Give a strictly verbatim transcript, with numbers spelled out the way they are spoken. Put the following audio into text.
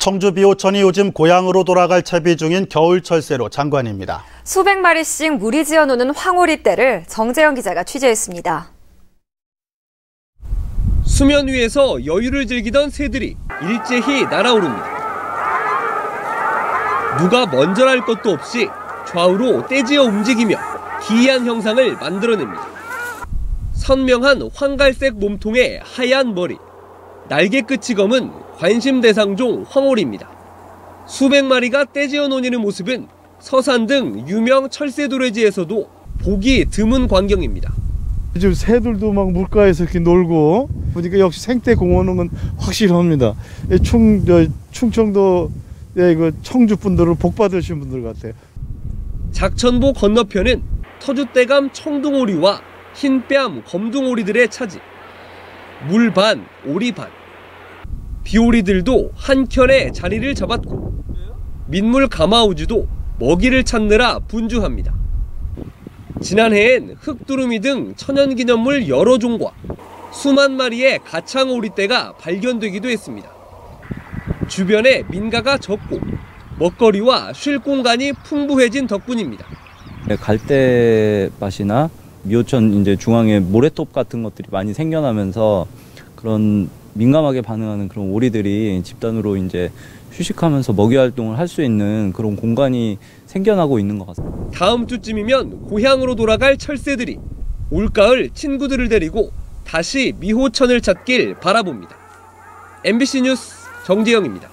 청주 미호천이 요즘 고향으로 돌아갈 채비 중인 겨울철새로 장관입니다. 수백 마리씩 무리 지어 노는 황오리 떼를 정재영 기자가 취재했습니다. 수면 위에서 여유를 즐기던 새들이 일제히 날아오릅니다. 누가 먼저랄 것도 없이 좌우로 떼지어 움직이며 기이한 형상을 만들어냅니다. 선명한 황갈색 몸통에 하얀 머리, 날개 끝이 검은 관심 대상종 황오리입니다. 수백 마리가 떼지어 노니는 모습은 서산 등 유명 철새 도래지에서도 보기 드문 광경입니다. 요즘 새들도 막 물가에서 이렇게 놀고 보니까 역시 생태 공원은 확실합니다. 충 충청도 그 청주 분들을 복 받으신 분들 같아요. 작천보 건너편은 터줏대감 청둥오리와 흰뺨 검둥오리들의 차지. 물 반, 오리 반. 비오리들도 한켠에 자리를 잡았고 민물 가마우주도 먹이를 찾느라 분주합니다. 지난해엔 흑두루미 등 천연기념물 여러 종과 수만 마리의 가창오리떼가 발견되기도 했습니다. 주변에 민가가 적고 먹거리와 쉴 공간이 풍부해진 덕분입니다. 갈대밭이나 미호천 이제 중앙에 모래톱 같은 것들이 많이 생겨나면서 그런 민감하게 반응하는 그런 오리들이 집단으로 이제 휴식하면서 먹이 활동을 할 수 있는 그런 공간이 생겨나고 있는 것 같습니다. 다음 주쯤이면 고향으로 돌아갈 철새들이 올가을 친구들을 데리고 다시 미호천을 찾길 바라봅니다. 엠비씨 뉴스 정재영입니다.